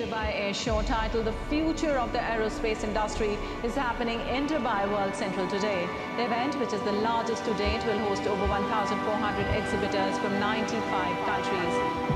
Dubai Airshow titled The Future of the Aerospace Industry is happening in Dubai World Central today. The event, which is the largest to date, will host over 1,400 exhibitors from 95 countries.